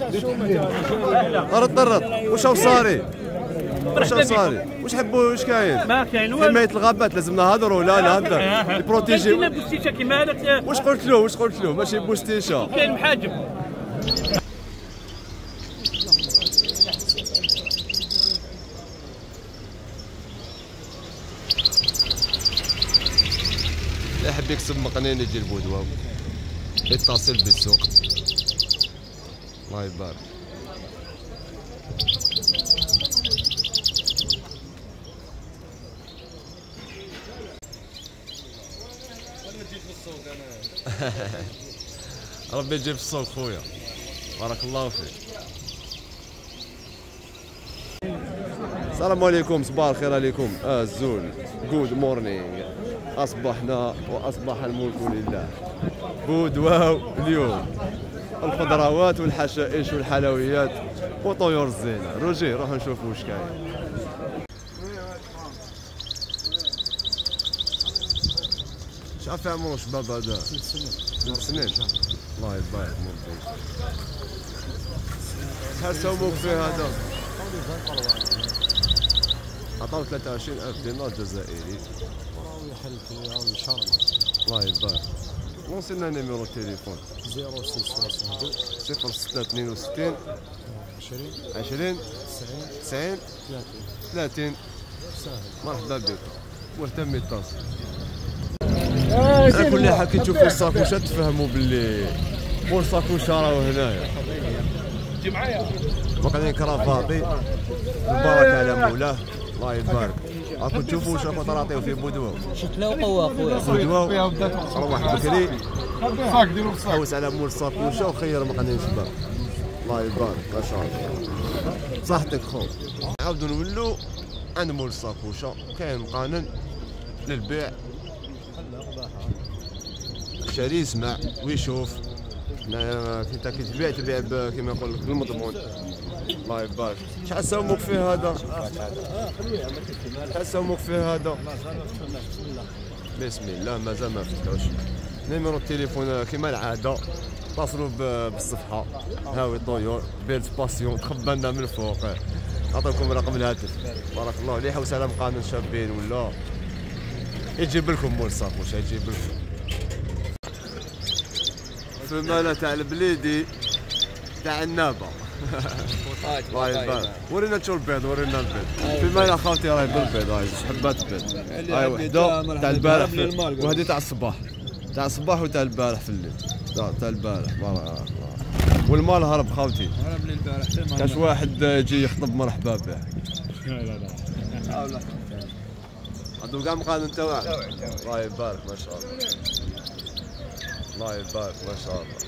رد واش صاري واش حبوا واش كاين؟ ما كاين والو. حماية الغابات لازم نهضروا، لا نهضر يبروتيجي. كاين بوستيشه كيما هذاك. واش قلت له ماشي بوستيشه، كاين محاجب. لا حبيك تسمى قنينه ديال بودواو، اتصل بالسوق. الله يبارك. ربي يجيب الصوت خويا، بارك الله فيك. السلام عليكم، صباح الخير عليكم. الزول جود مورنينغ. اصبحنا واصبح الملك لله. بودواو اليوم الخضروات والحشائش والحلويات وطيور الزينه. روجي روحوا نشوفوا واش كاين. شحال فيها عمرو الشباب هذا؟ 3 سنين. الله يبارك فيك. شحال ساوموك فيه هذا؟ عطاو 23,000 دينار جزائري. الله يبارك. وصلنا نيميرو التليفون 0662 20 90 30. مرحبا بك مهتم التصل. على كل حال كي تشوفوا الساكوشات تفهموا باللي والساكوشه راهو هنايا. جي معايا وقعدين كرافاطي البركه على مولاه. الله يبارك. راكم تشوفوا واش راكم تعطيو في بودواو. شكله قوه اخويا. بودواو روح بكري صاك ديرو صاك. حوس على مول الساكوشه وخير مقنين شباب. الله يبارك. ما شاء الله صحتك خو. نعاودو نولو عند مول الساكوشه، كاين قانون للبيع. الشاري يسمع ويشوف. هنايا انت كي تبيع كيما نقول لك بالمضمون. الله يبارك. شحال ساوموك فيه هذا؟ بسم الله مازال ما فتحوش. نيميرو التليفون كيما العاده اتصلوا بالصفحه هاوي طيور بيرت باسيون. تخبلنا من الفوق، نعطيكم رقم الهاتف. بارك الله. اللي يحوس على مقانن شابين ولا يجيب لكم مول الساكوشه يجيب لكم. الماله تاع البليدي تاع النابه. الله يبارك. ورينا تشوف البيض، ورينا البيض. في ماله خاوتي راهي بالبيض، هاي حبات بيض. هاي وحده تاع البارح وهذه تاع الصباح، وتاع البارح في الليل. تاع البارح بارك الله. والمال هرب خاوتي، هرب لي البارح. كاش واحد يجي يخطب مرحبا به. لا لا عندو كاع مقاد انت واحد. الله يبارك ما شاء الله. الله يبارك ما شاء الله.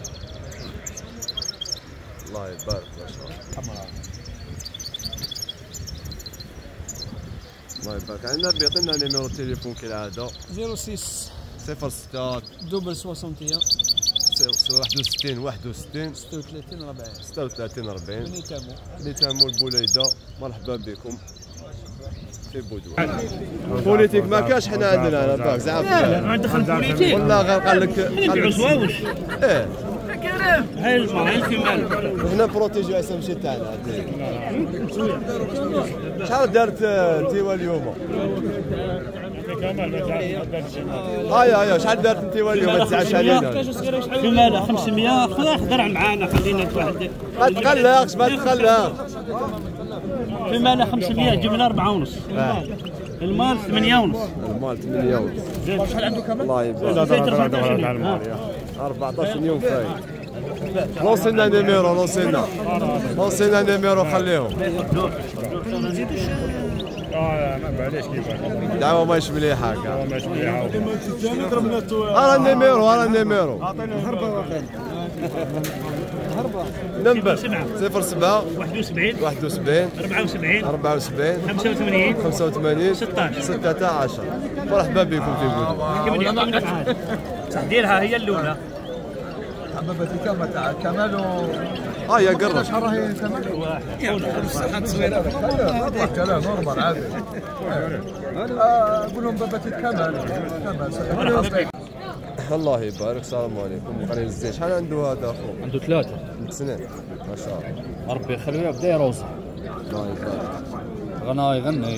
الله يبارك. عندنا بيعطينا نيميرو التليفون كالعادة 06 61 36 40. نيتامو البوليدة. مرحبا بكم في بودواو. بوليتيك ما كاش حنا عندنا هنا، زعما ما دخل بوليتيك والله. غير قال لك يبيعوا زواوش. ايه هاي الجمال هنا بروتيجيو اس ام جي تاعنا. شحال دارت انتوا اليوم؟ ايوا شحال دارت انتوا اليوم؟ ما تزعلش علينا. في ماله 500 خويا خضر معانا خلينا واحد. ما تقلقش في ماله 500 جبنا 4.5. المال 8.5. زيد شحال عنده كمان؟ الله يبارك. 14 يوم فايت. لونسينا نيميرو، خليهم. ما نزيدوش. معليش كيفاش. دعوة ماهيش مليحة كاع. أرا النيميرو، عطيني هربة واحدة. نمبر 07 71 74 85 16 16. مرحبا بكم في بودواو. ديرها هي الاولى. حبابتي كامل تاع كمال و يا قرب. شحال راهي كمال؟ واحد صغيره. هذا كلام نورمال عادي. قول لهم بابتي كمال. الله يبارك. السلام عليكم. قريب الزيت شحال عنده هذا اخو؟ عنده 3 سنين. ما شاء الله ربي يخليه بدا يروزها. الله يبارك. غنى يغني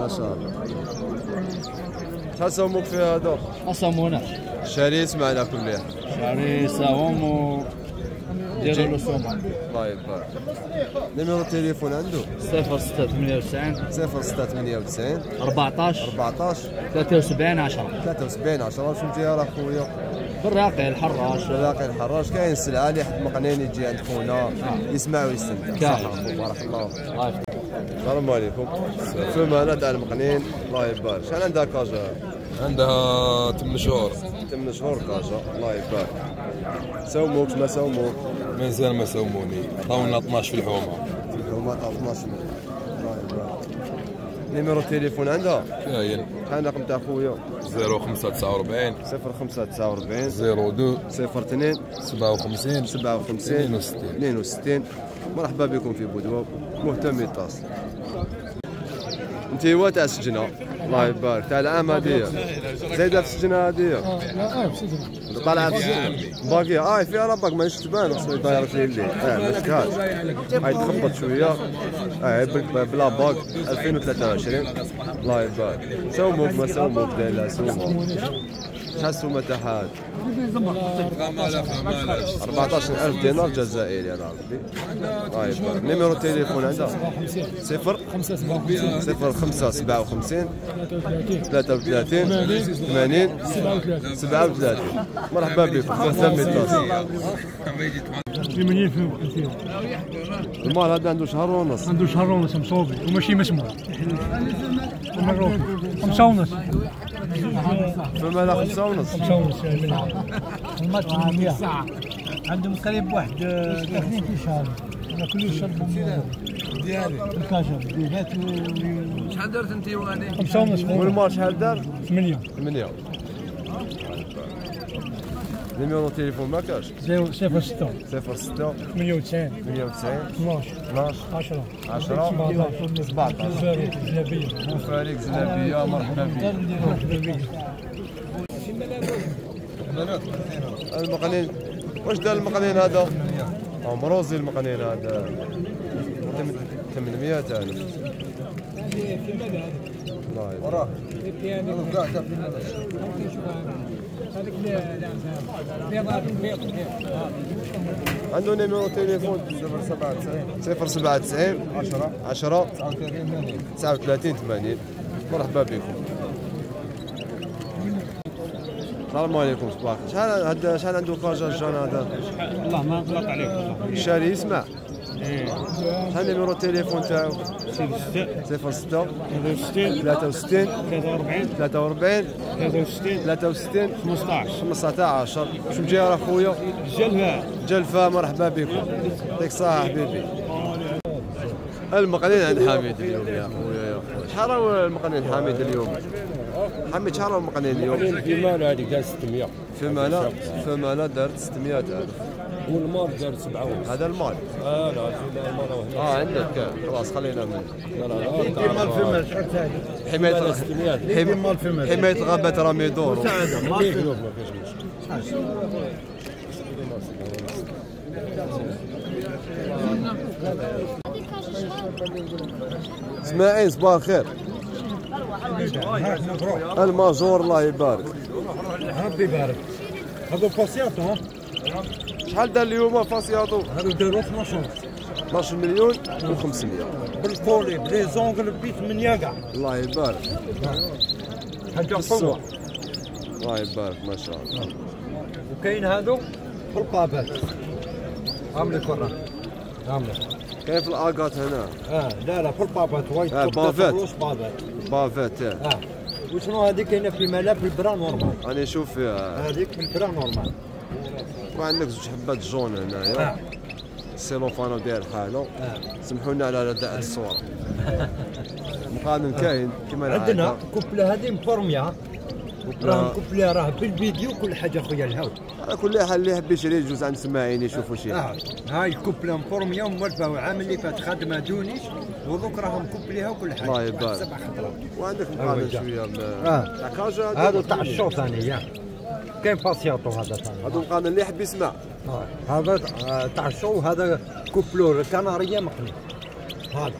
ما شاء الله. شحال ساهموك في هذا؟ ما ساهموناش. شريس معنا كلها. شريس ساهم و ديروا له سومه. الله يبارك. نيميرو التليفون عنده 0698 14 73 10 فهمتي راه خويا بالراقي الحراش. بالراقي الحراش كاين السلعه اللي حد مقنيني يجي عند خونا يسمع ويستمتع. كاين بارك الله. السلام عليكم. فما هنا تاع المقنين. الله يبارك. شحال عندها كاجا؟ عندها 8 شهور كاجا. الله يبارك. ساوموك ما ساوموك؟ مازال ما ساوموني. عطاونا 12 في الحومه. في الحومه تاع 12. الله يبارك. نيميرو التليفون عندها؟ كاين. شحال رقم تاع خويا؟ 0549 02 02 57 62. مرحبا بكم في بودواو. مهتم يتصل. انت هو تاع السجنه. الله يبارك. تاع العام هذه زايده في السجنه هذه. اه في السجنه طالعه في السجنه باقي. فيها ربك ماهيش تبان. خصني دايرت لي الليل. ما شفتهاش. هاي تخبط شويه. بلا باك 2023. الله يبارك. ساوموك ما ساوموك دايره سومه. شحال السومه تاعها؟ 14000 دينار جزائري. انا ربي. الله يبارك. نيميرو التليفون عندها 0557 33 80 37. مرحبا بكم. مهتم يتصل. المال هذا عنده شهر ونص. مصوبي وماشي مسموع. مروحي 5 ونص. فما لا 5 ونص. 5 ونص الماء عندهم قريب واحد 30 شهر. انا كل شرب ديالي الكاشر ديالاتو. شحال دارت انت وغادي؟ 5 ونص. والمال شحال دار؟ 8. نيميرو التليفون ما كاش؟ 06 98 98 12 10 10 17. وفريق زنابيه. مرحبا بك. المقنين واش دار المقنين هذا؟ عمروزي المقنين هذا 800,000. الله يبارك. عنده نيميرو تليفون 097 10 10 39 80. مرحبا بكم. السلام عليكم. صباح الخير. شحال عنده كاجا الجان هذا؟ والله ما نغلط عليك. والله الشاري يسمع. شحال نيميرو التليفون تاعو؟ 06 63 63 43 63 15 15. شو مجيه راه خويا؟ جلفة. مرحبا بكم. يعطيك الصحة حبيبي. المقنين عند حميد اليوم يا خويا. شحال راه المقنين حميد اليوم؟ حميد شحال راه المقنين اليوم؟ فيما انا هذيك دارت 600. فيما انا دارت 600,000. والمال دارت 7 ونص. هذا المال؟ لا المال راه هنا. عندك خلاص خلينا منه. حماية الغابات راهم يدوروا. اسماعيل صباح الخير. الماجور. الله يبارك. ربي يبارك. هذو فاسياتو. شحال دار اليوم فاسياتو؟ هذو داروا 12 مليون و500. بالكولي بلي زونغل بي 8 كاع. الله يبارك. حاجه حلوه. الله يبارك ما شاء الله. وكاين هذو بالقابات. عامل الكره. كاين في الاكات هنا. لا في البابات. وايد بافات. وشنو هذيك كاينه في مالا؟ في البرا نورمال. انا نشوف فيها هذيك في البرا نورمال. وعندك 2 حبات جون هنايا. السيلوفانو داير حاله. سمحوا لنا على رداء الصوره. مقادم كاين كما العاده. عندنا كوبله هذه مفورميه. راهم كوبلي راه بالفيديو كل حاجه خويا الهاود. على كل حال اللي حب يشري يجوز عند سماعين يشوفوا شي هاي الكوبلي مفورميه موالفه وعام اللي فات خدمه تونس وذوك راهم كوبليها وكل حاجه. الله يبارك. سبع خطرات وعندك مقابل شويه تاع كاجا هذا تاع الشوط ثانيه كاين باسياطو هذا ثاني هذا مقابل اللي حب يسمع هذا تاع الشو وهذا كوبلور كناريه مقلي هذا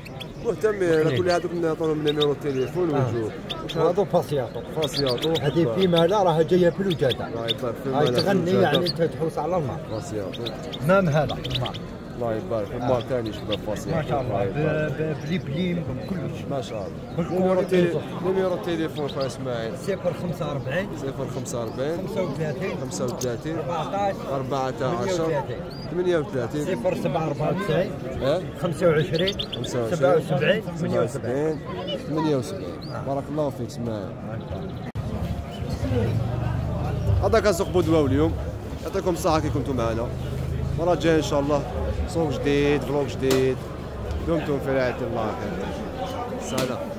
مهتم على كل هذوك نعطوهم نيميرو التليفون ونجوه. هذو فاسياطو هذه في مالا راها جايه بلوجاده. الله يبارك فيك. هاي تغني يعني انت تحوس على الماء. فاسياطو. مام هذا الماء. الله يبارك فيك. الماء ثاني شباب فاسياطو. ما شاء الله بليبليم بكلش. ما شاء الله. نيميرو التليفون خويا اسماعيل. 045 045 35 35 14 38 0794 25 77 78 بارك الله فيك اسماعيل. هذا كان سوق بودواو اليوم، يعطيكم الصحة كي كنتم معنا. المرة الجاية إن شاء الله سوق جديد، فلوق جديد، دمتم في رعاية الله. سلام.